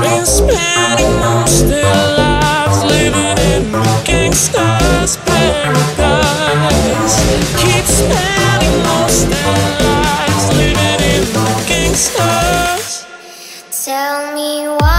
been spending most of their lives living in gangsters' paradise. Keep spending most of their lives living in gangsters. Tell me why.